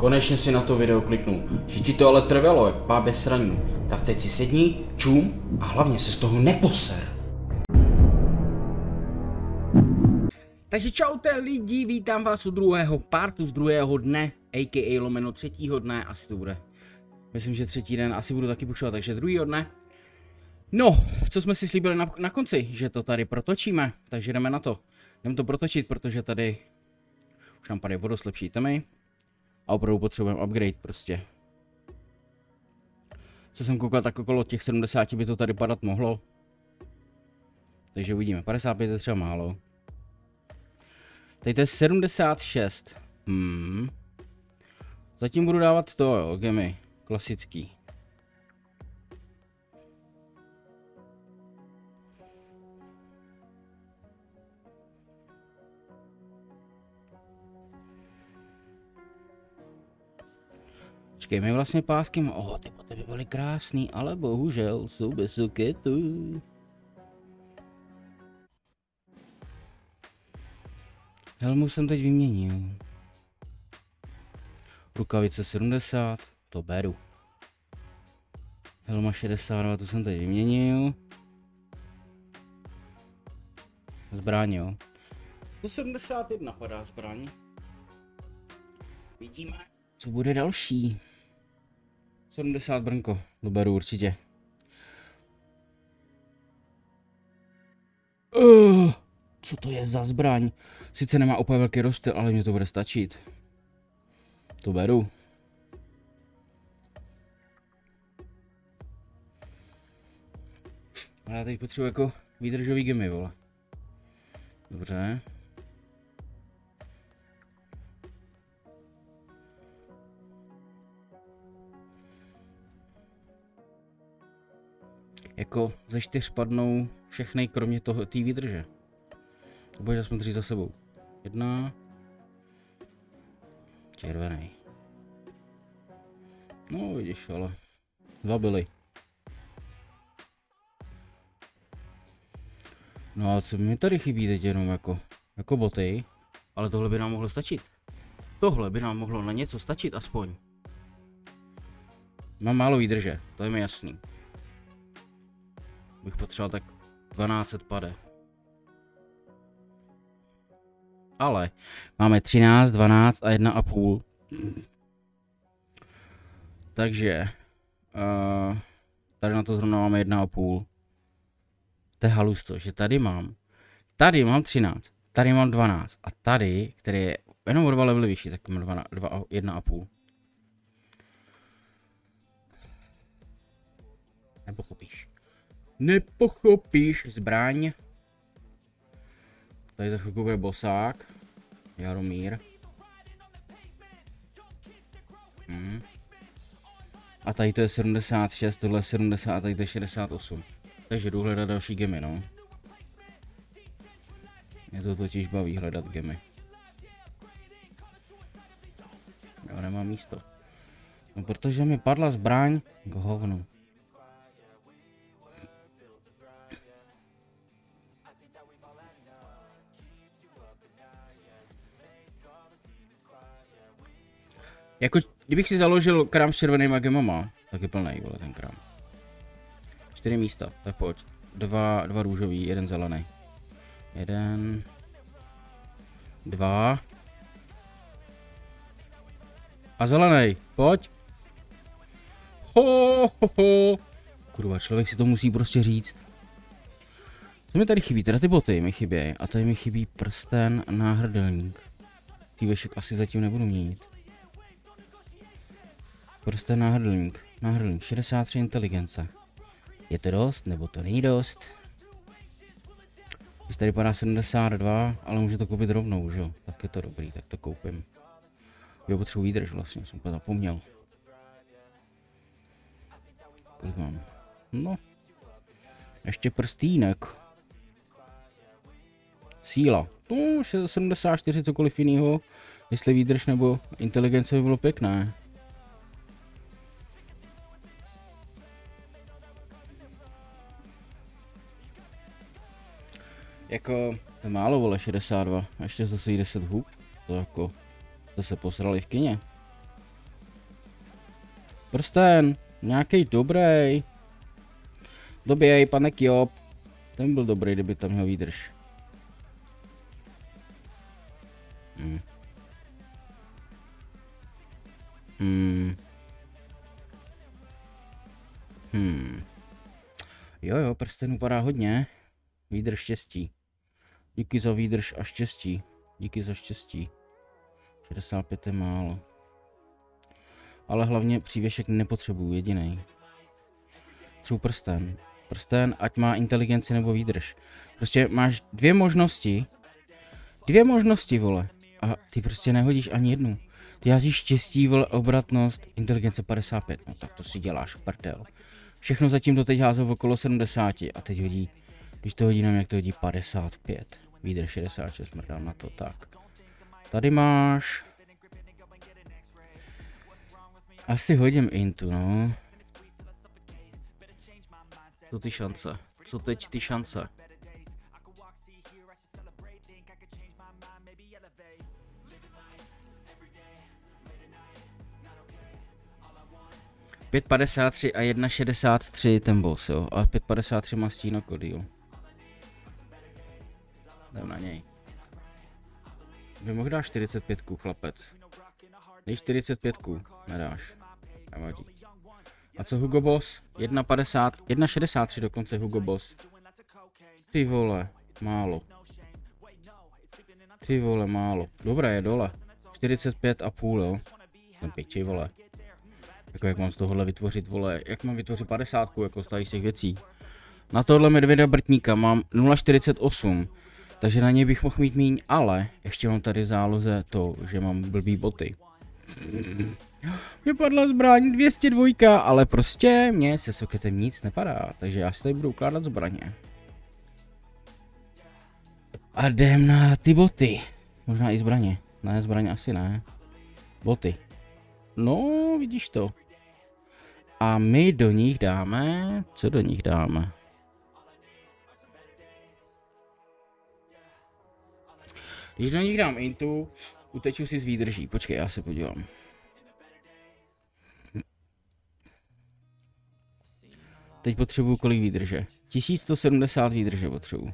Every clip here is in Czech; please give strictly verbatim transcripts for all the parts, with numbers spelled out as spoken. konečně si na to video kliknu. Že ti to ale trvalo, jak pábe sraní. Tak teď si sedni, čum a hlavně se z toho neposer. Takže čaute lidi, vítám vás u druhého partu z druhého dne, aka lomeno třetího dne, asi to bude. Myslím, že třetí den asi budu taky pušovat, takže druhýho dne. No, co jsme si slíbili na, na konci, že to tady protočíme, takže jdeme na to. Jdeme to protočit, protože tady už nám padají vodoslepší temy a opravdu potřebujeme upgrade prostě. Co jsem koukal, tak okolo těch sedmdesáti by to tady padat mohlo. Takže uvidíme, padesát pět je třeba málo. Tady to je sedmdesát šest. Hmm. Zatím budu dávat to, jo, gemy, klasický. Počkej, my vlastně pásky, oh, ty poté by byly krásný, ale bohužel jsou bez suketu. Helmu jsem teď vyměnil. Rukavice sedmdesát, to beru. Helma šedesát dva, tu jsem teď vyměnil. Zbraň, jo. sto sedmdesát jedna padá zbraň. Vidíme, co bude další. sedmdesát brnko, to beru určitě. Uh. Co to je za zbraň? Sice nemá úplně velký rozptyl, ale mě to bude stačit. To beru. Ale já teď potřebuji jako výdržový gemy, vole. Dobře. Jako ze čtyř padnou všechny, kromě toho té výdrže. Budeš aspoň tři za sebou. Jedna. Červený. No vidíš, ale dva byly. No a co mi tady chybí teď jenom jako, jako boty. Ale tohle by nám mohlo stačit. Tohle by nám mohlo na něco stačit aspoň. Mám málo výdrže, to je mi jasný. Bych potřeboval tak dvanáct pade. Ale máme třináct, dvanáct a jedna a půl. Takže uh, tady na to zrovna máme jedna a půl. To je halusto, že tady mám. Tady mám třináct, tady mám dvanáct a tady, který je jenom o dva levely vyšší, tak mám dva, dva, jedna a půl. Nepochopíš. Nepochopíš zbraň. Tady za chvilku bude bosák, Jaromír. Hmm. A tady to je sedmdesát šest, tohle je sedmdesát a tady to je šedesát osm. Takže jdu hledat další gemy, no. Mě to totiž baví hledat gemy. Já nemám místo. No protože mi padla zbraň k hovnu. Jako, kdybych si založil krám s červenýma gemama, tak je plný, vole, ten krám. Čtyři místa, tak pojď. Dva, dva růžový, jeden zelený. Jeden. Dva. A zelený, pojď. Ho, ho, ho. Kurva, člověk si to musí prostě říct. Co mi tady chybí? Teda ty boty mi chybějí. A tady mi chybí prsten na hrdelník. Tývešek asi zatím nebudu měnit. Prostě náhrdelník, náhrdelník, šedesát tři inteligence. Je to dost, nebo to není dost? Když tady padá sedmdesát dva, ale můžu to koupit rovnou, že jo? Tak je to dobrý, tak to koupím. Jo, potřebuji výdrž vlastně, jsem to zapomněl. Kolik mám? No. Ještě prstínek. Síla. No, sedmdesát čtyři, cokoliv jiného. Jestli výdrž nebo inteligence by bylo pěkné. Jako, to je málo, vole, šedesát dva, ještě zase jí deset hub, to jako, jste se posrali v kině. Prsten, nějaký dobrý. Doběj, pane Kjop. Ten byl dobrý, kdyby tam měl výdrž. Hmm. Hmm. Hmm. Jo, jo, prsten upadá hodně. Výdrž štěstí. Díky za výdrž a štěstí. Díky za štěstí. šedesát pět je málo. Ale hlavně přívěšek nepotřebuju, jediný. Třeba prsten. Prsten, ať má inteligenci nebo výdrž. Prostě máš dvě možnosti. Dvě možnosti, vole. A ty prostě nehodíš ani jednu. Ty házíš štěstí, vole, obratnost, inteligence padesát pět. No tak to si děláš, prdel. Všechno zatím doteď házel okolo sedmdesáti a teď hodí, když to hodí nám, jak to hodí padesát pět. Výdrž šedesát šest, mrdám na to, tak. Tady máš... Asi hodím intu, no. Co ty šance? Co teď ty šance? pět padesát tři a jedna šedesát tři ten boss, jo. A pět padesát tři má stínokodýl. Jdem na něj. By mohl dát čtyřicet pět, chlapec. Dej čtyřicet pět, nedáš. Nevadí. A co Hugo Boss? jedna padesát, jedna šedesát tři dokonce Hugo Boss. Ty vole, málo. Ty vole, málo. Dobré, je dole. čtyřicet pět a půl, jo. Jsem pěti, vole. Jako jak mám z tohohle vytvořit, vole, jak mám vytvořit padesát, jako stájí z těch věcí. Na tohle medvěda brtníka mám nula čtyřicet osm, takže na něj bych mohl mít míň, ale ještě mám tady v záloze to, že mám blbý boty. Mě padla zbraň dvě stě dva, ale prostě mě se soketem nic nepadá, takže já si tady budu ukládat zbraně. A jdem na ty boty. Možná i zbraně. Ne, zbraně asi ne. Boty. No, vidíš to. A my do nich dáme... Co do nich dáme? Když do nich dám intu, uteču si z výdrží. Počkej, já se podívám. Teď potřebuju kolik výdrže. tisíc sto sedmdesát výdrže potřebuju.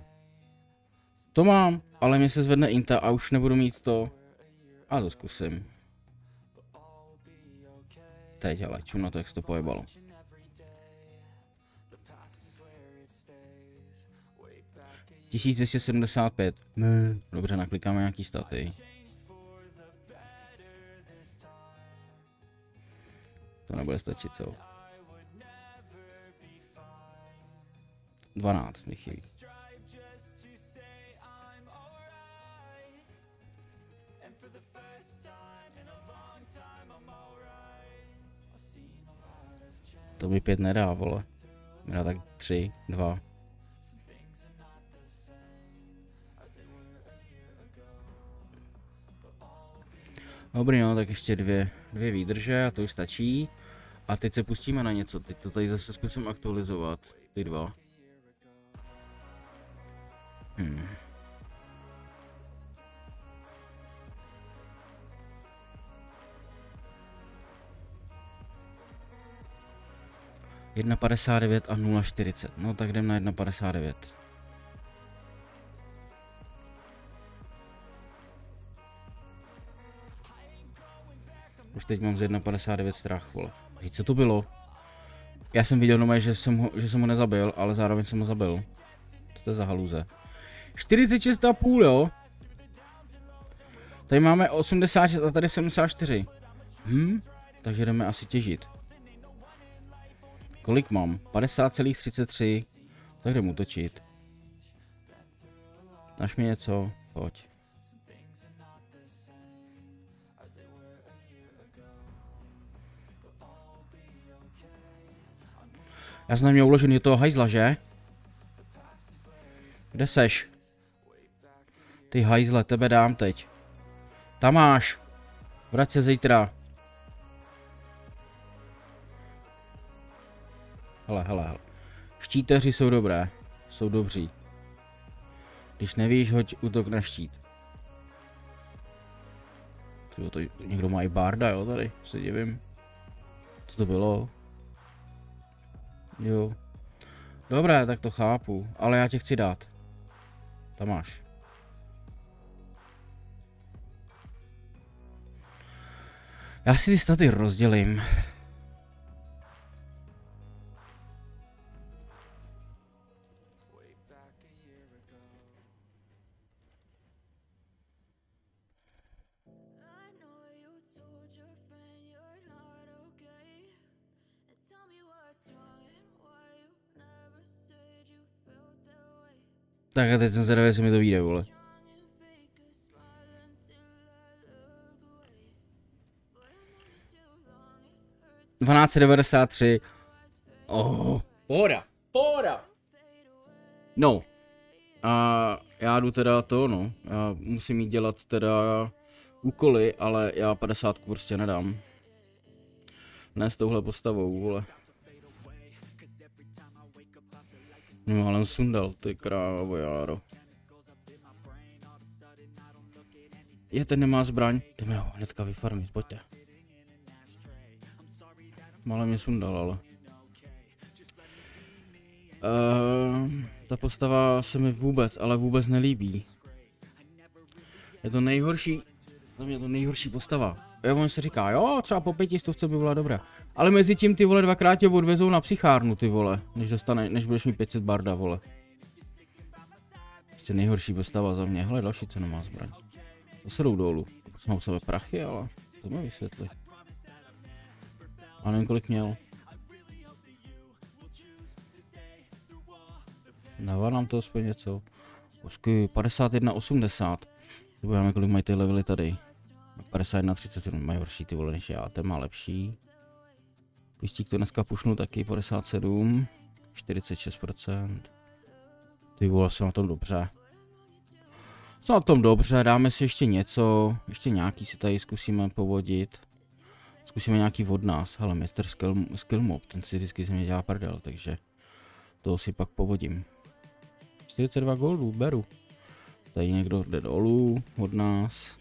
To mám, ale mě se zvedne inta a už nebudu mít to. A to zkusím. Teď, ale čum na to, jak se to pojebalo. tisíc dvě stě sedmdesát pět. Dobře, naklikáme nějaký staty. To nebude stačit celou. dvanáct mi chybí. To mi pět nedá, vole. Mě dá tak tři, dva. Dobrý, no, tak ještě dvě, dvě výdrže a to už stačí. A teď se pustíme na něco, teď to tady zase zkusím aktualizovat, ty dva. Hmm. jedna padesát devět a nula čtyřicet. No tak jdem na jedna padesát devět. Už teď mám z jedna padesát devět strach, vole. Hej, co to bylo? Já jsem viděl doma, že jsem ho, že jsem ho nezabil, ale zároveň jsem ho zabil. Co to je za haluze? čtyřicet šest a půl, jo? Tady máme osmdesát šest a tady sedmdesát čtyři. Hm? Takže jdeme asi těžit. Kolik mám? padesát celá třicet tři. Tak jdem útočit. Dáš mi něco? Pojď. Já jsem na mě uložený toho hajzla, že? Kde seš? Ty hajzle, tebe dám teď. Tam máš. Vrať se zítra. Hele, hele, hele. Štíteři jsou dobré. Jsou dobří. Když nevíš, hoď útok na štít. Tyjo, to někdo má i barda, jo, tady. Se divím. Co to bylo? Jo. Dobré, tak to chápu, ale já ti chci dát. Tam máš. Já si ty staty rozdělím. Tak a teď jsem zvědavý, jestli mi to vyjde, vole. dvanáct devadesát tři. Oh, pohoda, pohoda. No. Uh, já jdu teda to, no. Já musím jít dělat teda úkoly, ale já padesátku prostě nedám. Ne s touhle postavou, vole. No, ale sundal, ty krávo, járo. Je, ten nemá zbraň. Jdeme ho hnedka vyfarmit, pojďte. Mále mě sundal, ale. Uh, ta postava se mi vůbec, ale vůbec nelíbí. Je to nejhorší, za mě je to nejhorší postava. Jo, on se říká, jo, třeba po pětistovce by byla dobrá. Ale mezi tím ty vole dvakrát tě odvezou na psychárnu, ty vole, než dostane, než budeš mít pět set barda, vole. Prostě nejhorší postava za mě. Hele, další cena má zbraň. Zase jdou dolů. Mám u sebe prachy, ale to mi vysvětli. A nevím, kolik měl. Dává nám to aspoň něco. Posky padesát jedna osmdesát. Budeme, kolik mají ty levely tady. padesát jedna třicet sedm mají horší, ty vole, než já. Ten má lepší. Pistík to dneska pušnu taky, padesát sedm, čtyřicet šest procent. Ty vole, jsem na tom dobře. Jsem na tom dobře, dáme si ještě něco, ještě nějaký si tady zkusíme povodit. Zkusíme nějaký od nás, hele, mistr Skillmob, ten si vždycky se mě dělá prdel, takže toho si pak povodím. čtyřicet dva goldů, beru. Tady někdo jde dolů od nás.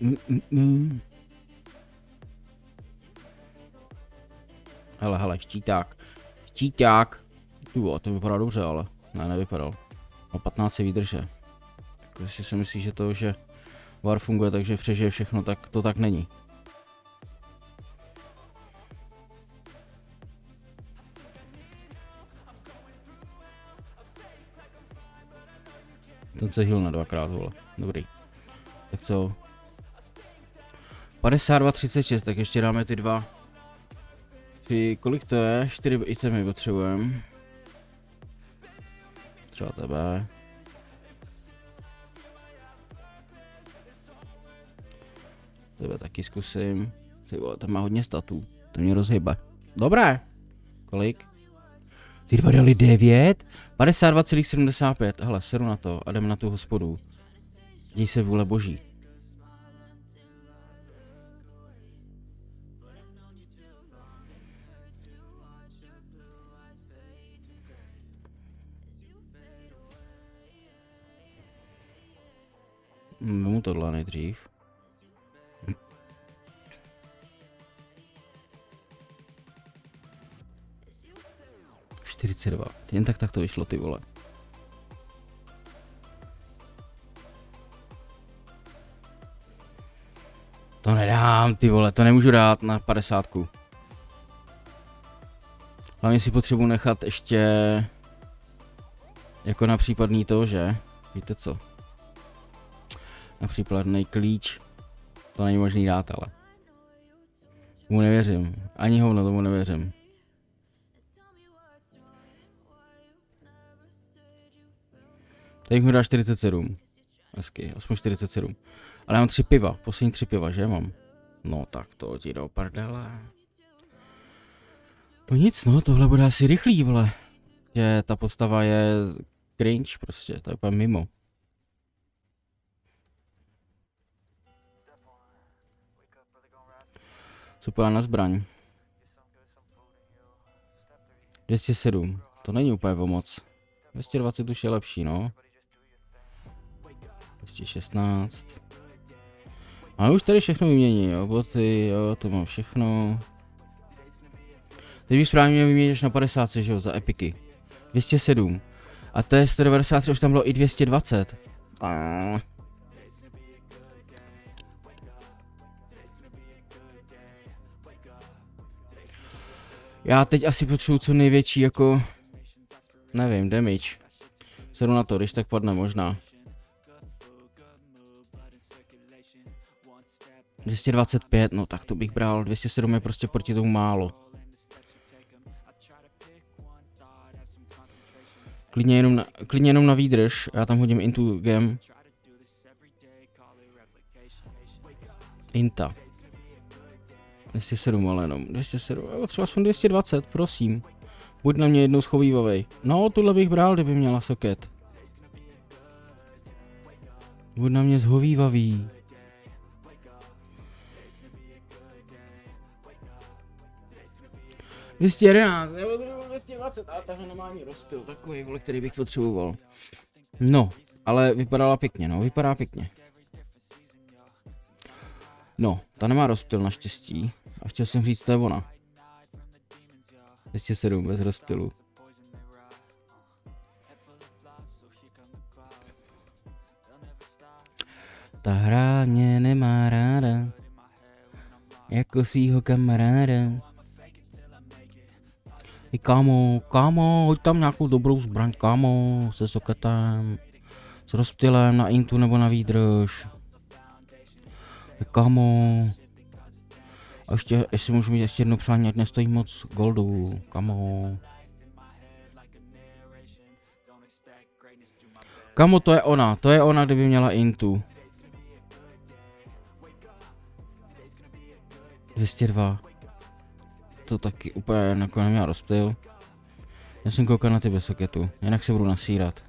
Mm, mm, mm. Hele, hele, štíták, štíták, tu, to vypadá dobře, ale ne, nevypadal, o patnáct se výdrže, prostě si myslí, že to, že var funguje, takže přežije všechno, tak to tak není. Ten se heal na dvakrát, vole, dobrý, tak co, padesát dva třicet šest, tak ještě dáme ty dva. Ty, kolik to je? čtyři itemy potřebujeme. Třeba tebe. Tebe taky zkusím. Ty vole, tam má hodně statů. To mě rozhybe. Dobré. Kolik? Ty dva dali devět? padesát dva celá sedmdesát pět. Hele, seru na to a jdem na tu hospodu. Děj se vůle boží. Vemu tohle nejdřív. Hm. čtyřicet dva. Jen tak tak to vyšlo, ty vole. To nedám, ty vole, to nemůžu dát na padesátku. Hlavně si potřebuji nechat ještě jako na případný to, že? Víte co? Na případný klíč, to není možný dát, ale mu nevěřím, ani hovno tomu nevěřím. Teď mi dá čtyřicet sedm, hezky, aspoň čtyřicet sedm, ale mám tři piva, poslední tři piva, že mám? No tak to ti do prdele. No nic, no tohle bude asi rychlý, vole, že ta postava je cringe prostě, to je úplně mimo. Super na zbraň. dvě stě sedm, to není úplně pomoc. dvě stě dvacet už je lepší, no. dvě stě šestnáct. A už tady všechno vymění, jo, boty, jo, to mám všechno. Teď bych správně měl vyměnit až na padesát, že jo, za epiky. dvě stě sedm. A to je sto devadesát tři, už tam bylo i dvě stě dvacet. Aaaa. Já teď asi potřebuji co největší, jako, nevím, damage. Sedu na to, když tak padne možná. dvě stě dvacet pět, no tak to bych bral, dvě stě sedm je prostě proti tomu málo. Klidně jenom na, klidně jenom na výdrž, já tam hodím Intu Gem. Inta. dvě stě sedm ale jenom, dvě stě sedm, ale třeba aspoň dvě stě dvacet, prosím. Buď na mě jednou schovývavej. No, tuhle bych bral, kdyby měla soket. Buď na mě zhovývavý. dvě stě jedenáct, nebo dvě stě dvacet, a tahle nemá ani rozptyl, takový vole, který bych potřeboval. No, ale vypadala pěkně, no, vypadá pěkně. No, ta nemá rozptyl naštěstí, a chtěl jsem říct, to je ona. dvě stě sedm bez rozptylu. Ta hra mě nemá ráda, jako svýho kamaráda. Hej kámo, kámo, hoď tam nějakou dobrou zbraň, kámo, se soketem, s rozptylem na intu nebo na výdrž. Hej kámo, a ještě, jestli můžu mít ještě jedno přání, ať nestojí moc goldu, kámo. Kámo, to je ona, to je ona, kdyby měla intu. dvě stě dva. To taky úplně nakonec neměl rozptyl. Já jsem koukal na ty bez soketu, jinak se budu nasírat.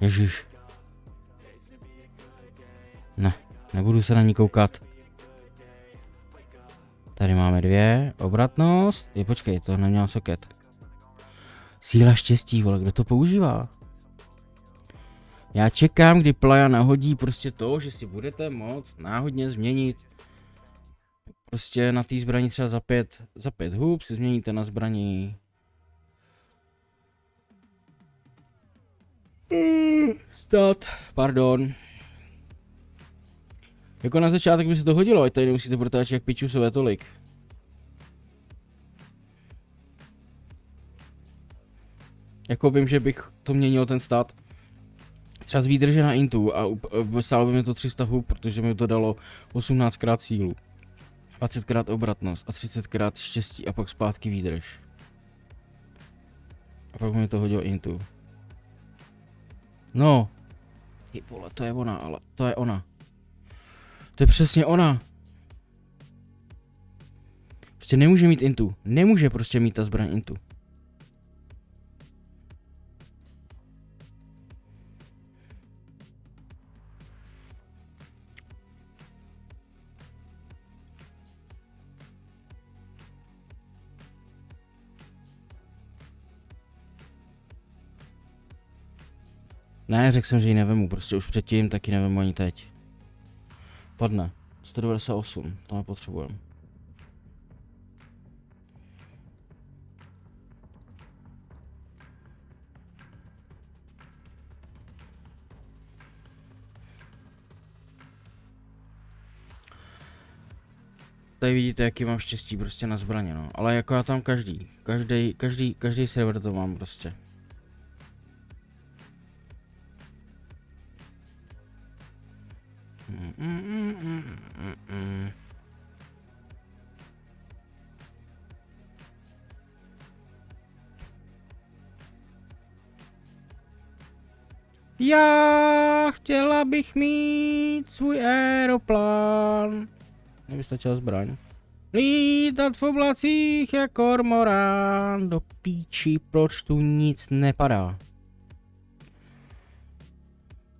Ježiš. Ne, nebudu se na ní koukat. Tady máme dvě, obratnost. Je, počkej, to neměl soket. Síla štěstí, vole, kdo to používá? Já čekám, kdy Playa nahodí prostě to, že si budete moct náhodně změnit. Prostě na té zbraní třeba za pět, za pět hub si změníte na zbraní. Mm, stát, pardon. Jako na začátek by se to hodilo, ať tady nemusíte protáčet jak pičusové tolik. Jako vím, že bych to měnil ten stát. Třeba z výdrže na intu a stálo by mi to tři sta hub, protože mi to dalo osmnáctkrát sílu. dvacetkrát obratnost a třicetkrát štěstí a pak zpátky výdrž. A pak mi to hodilo intu. No. Ty vole, to je ona, ale to je ona. To je přesně ona. Prostě nemůže mít intu. Nemůže prostě mít ta zbraň intu. Ne, řekl jsem, že ji nevemu, prostě už předtím, taky nevemu ani teď. Padne. sto devadesát osm, to nepotřebujeme. Tady vidíte, jaký mám štěstí prostě na zbraně, no. Ale jako já tam každý, každý, každý, každý server to mám prostě. Mm, mm, mm, mm, mm. Já chtěla bych mít svůj aeroplán. Mně by stačila zbraň. Lítat v oblacích jak kormorán. Do píči, proč tu nic nepadá?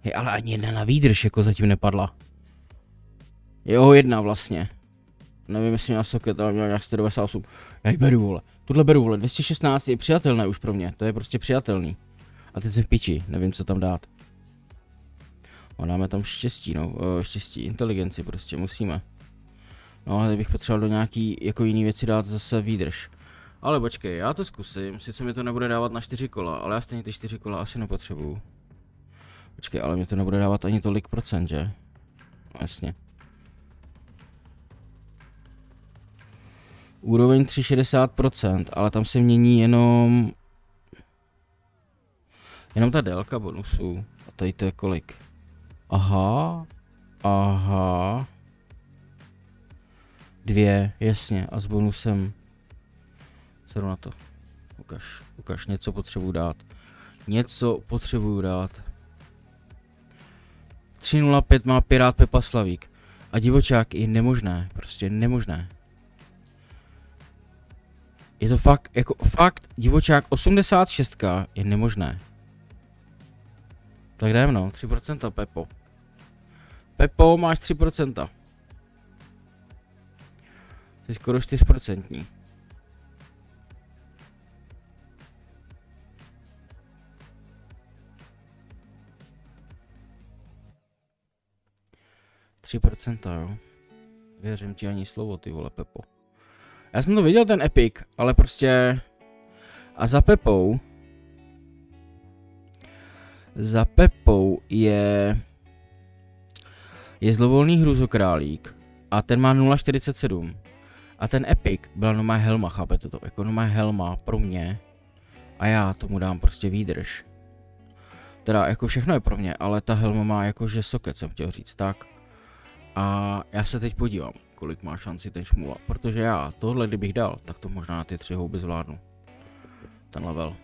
Hej, ale ani jedna na výdrž jako zatím nepadla. Jo, jedna vlastně. Nevím, jestli měla soket, ale měla nějak sto devadesát osm. Já ji beru, vole. Tuhle beru, vole. dvě stě šestnáct je přijatelné už pro mě. To je prostě přijatelný. A teď jsem v piči. Nevím, co tam dát. A dáme tam štěstí, no, štěstí, inteligenci prostě, musíme. No a teď bych potřeboval do nějaký jako jiný věci dát zase výdrž. Ale počkej, já to zkusím, sice mi to nebude dávat na čtyři kola, ale já stejně ty čtyři kola asi nepotřebuju. Počkej, ale mě to nebude dávat ani tolik procent, že? No, jasně. Úroveň tři celá šedesát procent, ale tam se mění jenom... Jenom ta délka bonusů. A tady to je kolik? Aha. Aha. Dvě, jasně. A s bonusem... Sedu na to. Ukaž, ukaž, něco potřebuju dát. Něco potřebuju dát. tři nula pět má Pirát Pepa Slavík. A divočák je nemožné, prostě nemožné. Je to fakt, jako fakt, divočák osmdesát šest je nemožné. Tak jdeme, no, tři procenta Pepo. Pepo, máš tři procenta. Jsi skoro čtyři procenta. tři procenta, jo. Věřím ti ani slovo, ty vole, Pepo. Já jsem to viděl, ten epic, ale prostě... A za Pepou... Za Pepou je... Je zlovolný hruzokrálík. A ten má nula celá čtyřicet sedm. A ten epic byla no má helma, chápete to? Jako no má helma pro mě. A já tomu dám prostě výdrž. Teda jako všechno je pro mě, ale ta helma má jakože soket, jsem chtěl říct, tak. A já se teď podívám, kolik má šanci ten Šmula, protože já tohle kdybych dal, tak to možná na ty tři houby zvládnu. Ten level.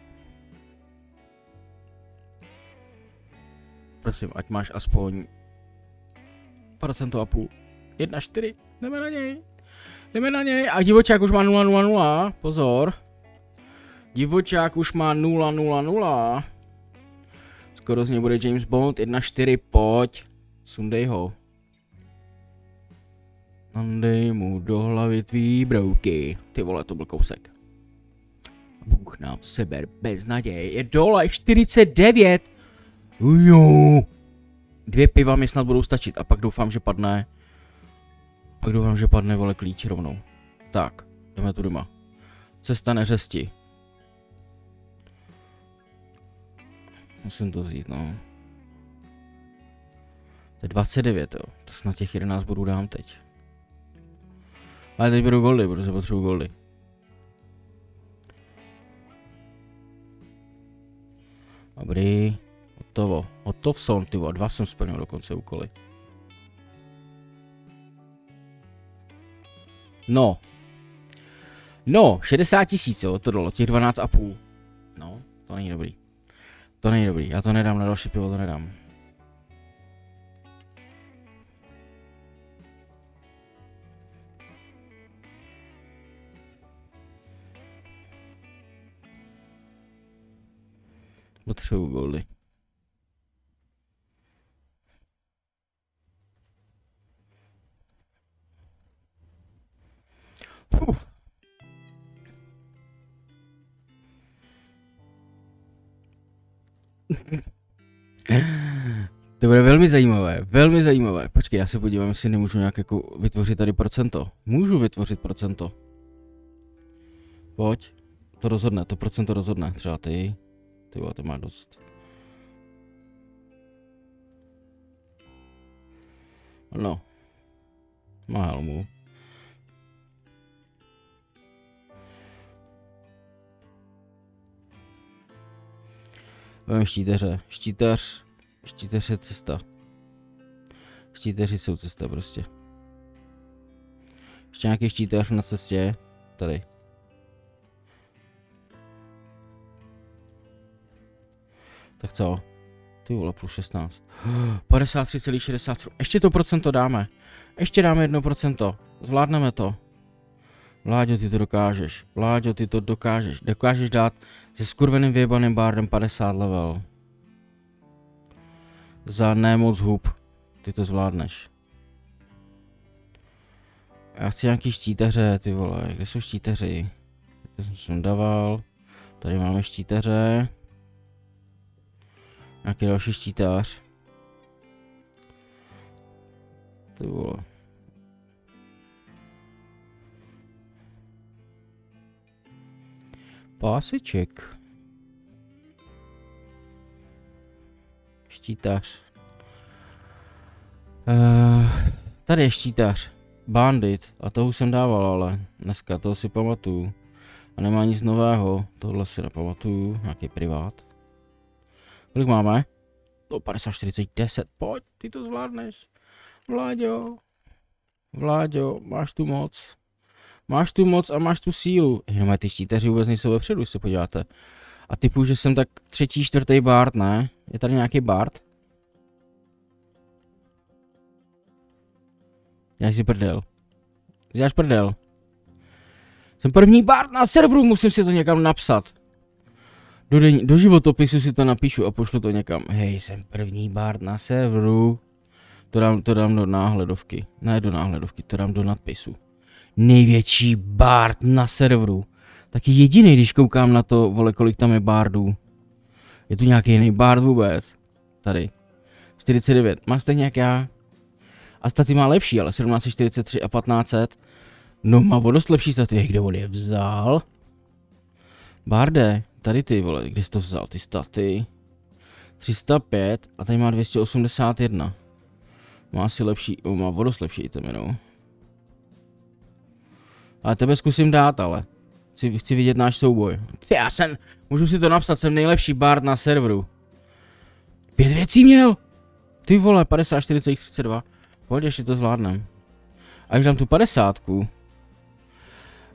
Prosím, ať máš aspoň procento a půl. jedna celá čtyři, jdeme na něj. Jdeme na něj a divočák už má nula nula nula, pozor. Divočák už má nula nula nula. Skoro z něj bude James Bond, jedna celá čtyři, pojď. Sundej ho. Andej mu do hlavy tvý brouky. Ty vole, to byl kousek. Bůh nám seber bez naděje. Je dole čtyřicet devět. Jo. Dvě piva mi snad budou stačit a pak doufám, že padne. Pak doufám, že padne vole klíč rovnou. Tak, jdeme tu doma. Cesta neřesti. Musím to vzít, no. To je dvacet devět, jo. To snad těch jedenáct bodů dám teď. Ale teď beru goldy, protože potřebuji goldy. Dobrý. Hotovo. Hotov jsem, ty vole. Dva jsem splnil dokonce úkoly. No. No, šedesát tisíc, jo, to dolo. Těch dvanáct a půl. No, to není dobrý. To není dobrý. Já to nedám na další pivo, to nedám. Potřebuji goldy. Puf. To bude velmi zajímavé, velmi zajímavé. Počkej, já se podívám, jestli nemůžu nějak jako vytvořit tady procento. Můžu vytvořit procento. Pojď, to rozhodne, to procento rozhodne, třeba ty. Jo, to má dost. No. Má helmu. Vem štíteře. Štíteř. Štíteř je cesta. Štíteři jsou cesta prostě. Ještě nějaký štíteř na cestě. Tady. Tak co? Ty vole, plus šestnáct. padesát tři celá šedesát tři. Ještě to procento dáme. Ještě dáme jedno procento. Zvládneme to. Vláďo, ty to dokážeš. Vláďo, ty to dokážeš. Dokážeš dát se skurveným vyjebaným bardem padesát level. Za nemoc hub. Ty to zvládneš. Já chci nějaký štíteře, ty vole. Kde jsou štíteři? Tady jsem sundával. Tady máme štíteře. Nějaký další štítář. Ty vole. Páseček. Štítář. Uh, tady je štítář. Bandit. A toho už jsem dával, ale dneska toho si pamatuju. A nemá nic nového. Tohle si nepamatuju. Nějaký privát. Kolik máme? To padesát, čtyřicet, deset. Pojď, ty to zvládneš. Vláďo. Vláďo, máš tu moc. Máš tu moc a máš tu sílu. Jenom ty štíteři vůbec nejsou vepředu, když se podíváte. A typu, že jsem tak třetí, čtvrtý bard, ne? Je tady nějaký bard? Já si prdel. Zjáš prdel. Jsem první bard na serveru, musím si to někam napsat. Do, den, do životopisu si to napíšu a pošlu to někam. Hej, jsem první bard na serveru. To dám, to dám do náhledovky. Ne do náhledovky, to dám do nadpisu. Největší bard na serveru. Taky jediný, když koukám na to, vole, kolik tam je bardů. Je tu nějaký jiný bard vůbec? Tady. čtyřicet devět. Má stejně jak já. A staty má lepší, ale sedmnáct čtyřicet tři a patnáct set. No má o dost lepší staty. Kde on je vzal? Barde, tady ty vole, kde jsi to vzal? Ty staty. tři sta pět a tady má dvě stě osmdesát jedna. Má si lepší, oh, má o dost lepší itemy, no. Ale tebe zkusím dát, ale. Chci, chci vidět náš souboj. Ty, já jsem, můžu si to napsat, jsem nejlepší bard na serveru. Pět věcí měl. Ty vole, padesát, čtyřicet, třicet dva. Pojď, ještě to zvládnem. A když dám tu padesátku,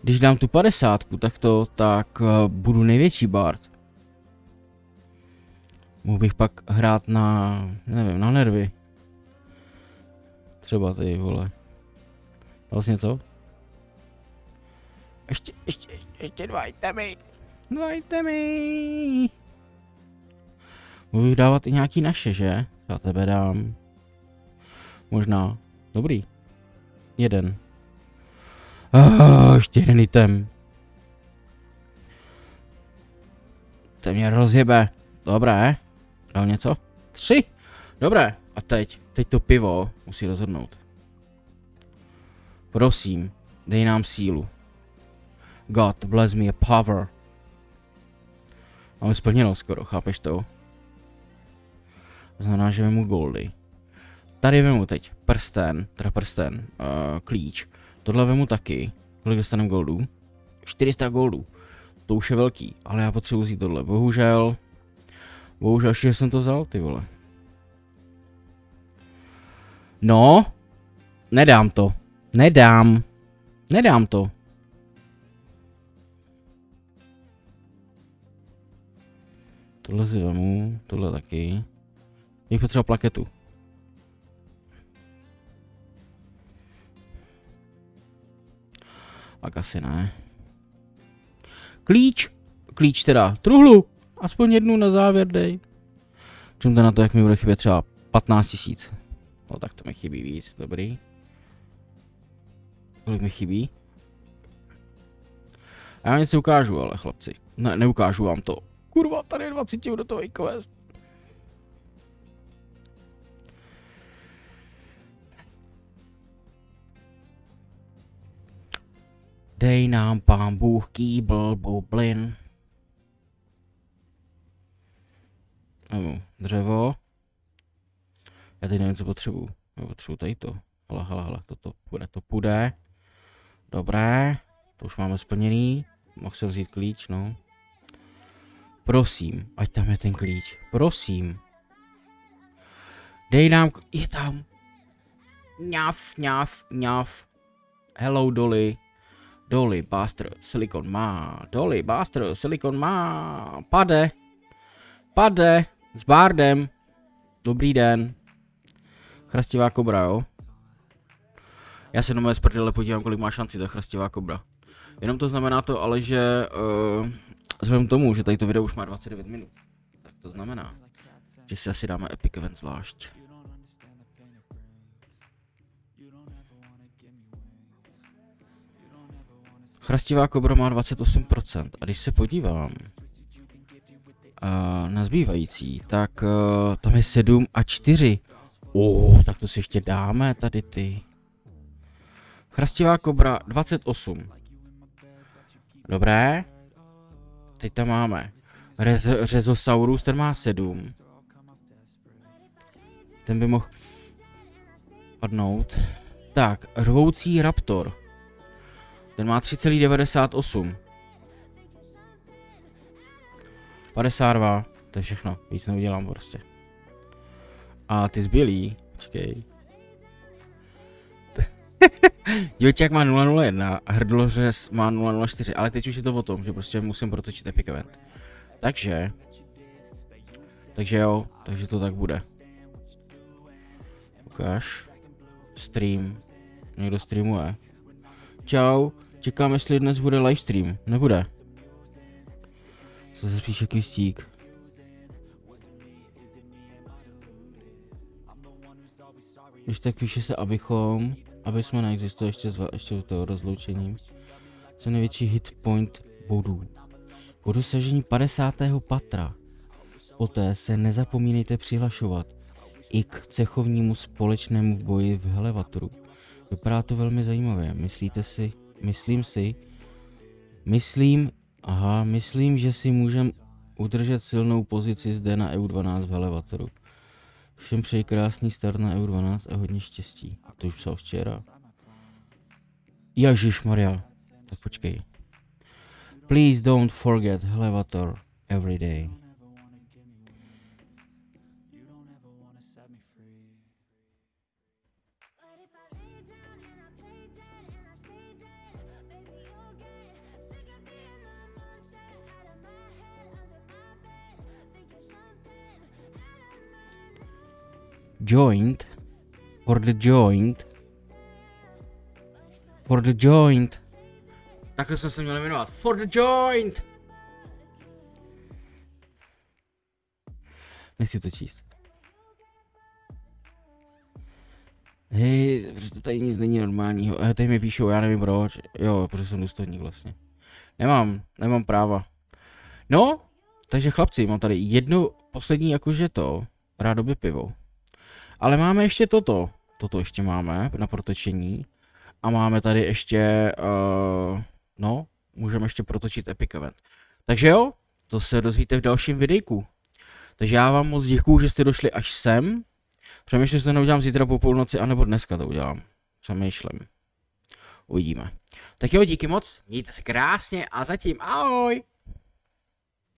když dám tu padesátku, tak to, tak uh, budu největší bard. Mohl bych pak hrát na, nevím, na nervy. Třeba ty vole. Vlastně co? Ještě, ještě, ještě dva itemy. Dva itemy. Mohl bych dávat i nějaký naše, že? Já tebe dám. Možná. Dobrý. Jeden. Ah, ještě jeden item. To mě rozjebe. Dobré. Dal něco? Tři. Dobré. A teď. Teď to pivo musí rozhodnout. Prosím. Dej nám sílu. God bless me a power. Máme splněno skoro, chápeš to? Znamená, že vemu goldy. Tady vemu teď prsten, teda prsten, uh, klíč. Tohle vemu taky. Kolik dostaneme goldů? čtyři sta goldů. To už je velký, ale já potřebuji vzít tohle. Bohužel. Bohužel, ještě jsem to vzal, ty vole. No. Nedám to. Nedám. Nedám to. Tohle si vemu, tohle taky. Je potřeba plaketu. Tak asi ne. Klíč! Klíč teda. Truhlu! Aspoň jednu na závěr dej. Čumte na to, jak mi bude chybět třeba patnáct tisíc. No tak to mi chybí víc, dobrý. Kolik mi chybí? A já něco ukážu, ale chlapci. Ne, neukážu vám to. Kurva, tady je dvacetiminutový quest. Dej nám pán Bůh kýbl, bublin. Ano, dřevo. Já teď nevím, co potřebuju. Já potřebuju tady to. Hele, hele, hele, toto půjde, to půjde. Dobré, to už máme splněný. Mohl jsem vzít klíč, no. Prosím, ať tam je ten klíč. Prosím. Dej nám, je tam. Ňaf, ňaf, ňaf. Hello, Dolly. Dolly, Buster, Silicon má. Dolly, Buster, Silicon má. Pade. Pade. S Bardem. Dobrý den. Chrastivá kobra, jo? Já se jenom z prdele podívám, kolik má šanci ta chrastivá kobra. Jenom to znamená to, ale že... Uh, vzhledem tomu, že tady to video už má dvacet devět minut, tak to znamená, že si asi dáme epic event zvlášť. Chrastivá kobra má dvacet osm procent a když se podívám uh, na zbývající, tak uh, tam je sedm a čtyři. Oh, tak to si ještě dáme tady ty. Chrastivá kobra dvacet osm. Dobré. Teď tam máme Rez, Řezosaurus, ten má sedm. Ten by mohl padnout. Tak, rvoucí raptor. Ten má tři celá devadesát osm. padesát dva. To je všechno, víc neudělám prostě. A ty zbylý, počkej. Divočák má nula nula jedna a hrdlořez má nula nula čtyři, ale teď už je to o tom, že prostě musím protočit epic event. Takže, takže jo, takže to tak bude. Ukaž. Stream. Někdo streamuje. Čau, čekám, jestli dnes bude livestream. Nebude. Co se spíše Kvistík. Když tak píše se abychom, aby jsme neexistovali ještě, ještě toho rozloučení. Co největší hit point bodů. Po dosažení padesátého patra. Poté se nezapomínejte přihlašovat i k cechovnímu společnému boji v Helevatoru. Vypadá to velmi zajímavě. Myslíte si, myslím si, myslím, aha, myslím, že si můžeme udržet silnou pozici zde na E U dvanáct v Helevatoru. Všem přeji krásný start na E U dvanáct a hodně štěstí. To už psal včera. Ježišmarja. Tak počkej. Please don't forget Helvator every day. Joint, for the joint, for the joint. Takhle jsem se měl jmenovat, for the joint. Nechci to číst. Hej, protože to tady nic není normálního. Hej, tady mi píšou, já nevím proč. Jo, protože jsem důstojník vlastně. Nemám, nemám práva. No, takže chlapci, mám tady jednu poslední jakože to, rádoby pivo. Ale máme ještě toto, toto ještě máme na protočení a máme tady ještě, uh, no, můžeme ještě protočit epic event. Takže jo, to se dozvíte v dalším videjku. Takže já vám moc děkuju, že jste došli až sem. Přemýšlím, že to neudělám zítra po půlnoci, anebo dneska to udělám. Přemýšlím. Uvidíme. Tak jo, díky moc, mějte se krásně a zatím ahoj!